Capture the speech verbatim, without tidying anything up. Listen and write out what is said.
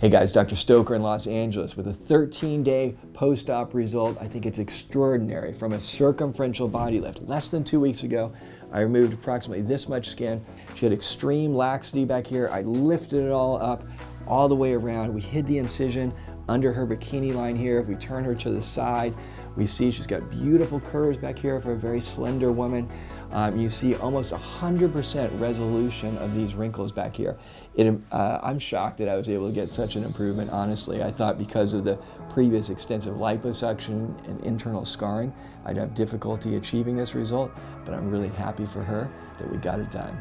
Hey guys, Doctor Stoker in Los Angeles with a thirteen day post-op result. I think it's extraordinary. From a circumferential body lift less than two weeks ago, I removed approximately this much skin. She had extreme laxity back here. I lifted it all up, all the way around. We hid the incision under her bikini line here. If we turn her to the side, we see she's got beautiful curves back here for a very slender woman. Um, you see almost one hundred percent resolution of these wrinkles back here. It, uh, I'm shocked that I was able to get such an improvement, honestly. I thought because of the previous extensive liposuction and internal scarring, I'd have difficulty achieving this result, but I'm really happy for her that we got it done.